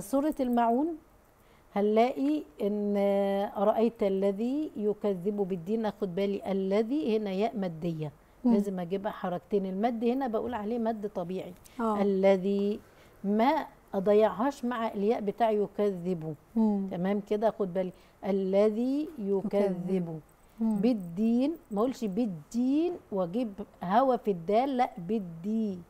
سورة المعون هنلاقي ان أرأيت الذي يكذب بالدين. خد بالي الذي هنا ياء مادية، لازم اجيبها حركتين. المد هنا بقول عليه مد طبيعي. الذي ما اضيعهاش مع الياء بتاع يكذبه. تمام كده، خد بالي الذي يكذبه بالدين، ما اقولش بالدين واجيب هوا في الدال، لا بالدين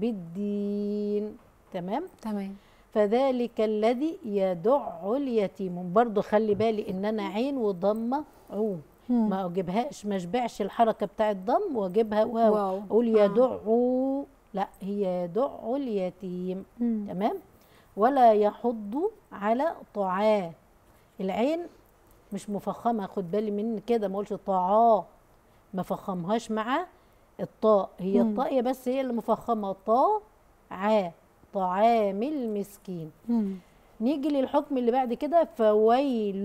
بالدين. تمام تمام. فذلك الذي يدع اليتيم، برضه خلي بالي ان انا عين وضمه عوم، ما اجيبهاش، ما اشبعش الحركه بتاع الضم واجيبها واو، اقول يدعو، لا هي يدع اليتيم. تمام. ولا يحض على طعام، العين مش مفخمه، خد بالي من كده، ما اقولش طعام، ما فخمهاش مع الطاء، هي الطاء بس هي اللي مفخمه، طاء ع، طعام المسكين. نيجي للحكم اللي بعد كده، فويل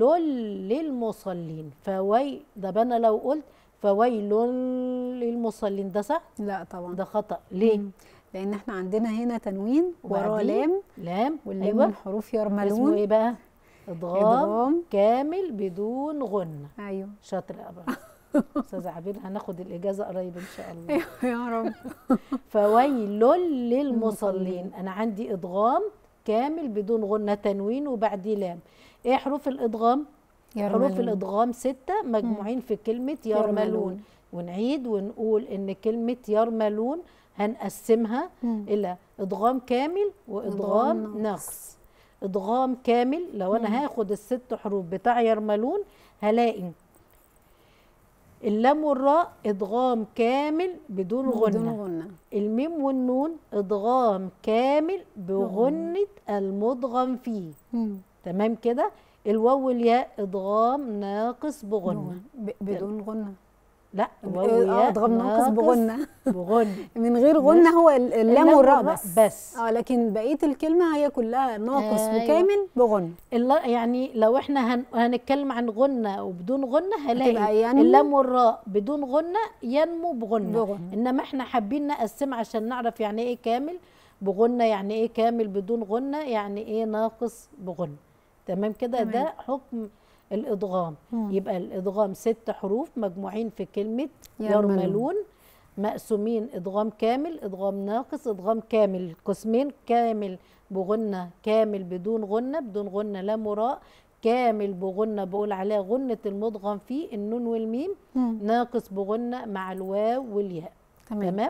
للمصلين. فويل ده بنا لو قلت فويل للمصلين ده صح؟ لا طبعا ده خطأ. ليه؟ لأن احنا عندنا هنا تنوين وراه لام، واللام أيوة. من حروف يرملون، اسمه ايه بقى؟ إدغام كامل بدون غنة. ايوه شاطر أبقى. استاذه عبير هناخد الاجازه قريب ان شاء الله. يا رب. فويل للمصلين، انا عندي ادغام كامل بدون غنه، تنوين وبعديه لام. ايه حروف الادغام؟ يرملون. حروف الادغام 6 مجموعين في كلمه يرملون. ونعيد ونقول ان كلمه يرملون هنقسمها الى ادغام كامل وادغام نقص. ادغام كامل لو انا هاخد ال6 حروف بتاع يرملون هلاقي اللام والراء ادغام كامل بدون غنة، الميم والنون ادغام كامل بغنة المدغم فيه. تمام كده. الواو والياء ادغام ناقص بغنة، بدون غنة، لا ادغام ناقص بغنة من غير غنة، هو اللام والراء بس. لكن بقية الكلمة هي كلها ناقص وكامل بغنة. يعني لو احنا هنتكلم عن غنة وبدون غنة هنلاقي اللام والراء بدون غنة ينمو بغنة، انما احنا حابين نقسم عشان نعرف يعني ايه كامل بغنة، يعني ايه كامل بدون غنة، يعني ايه ناقص بغنة. تمام كده. ده حكم الادغام. يبقى الادغام 6 حروف مجموعين في كلمه يرملون، مقسومين ادغام كامل ادغام ناقص. ادغام كامل قسمين، كامل بغنه كامل بدون غنه، بدون غنه لا مراء، كامل بغنه بقول عليها غنه المدغم فيه، النون والميم، ناقص بغنه مع الواو والياء. تمام.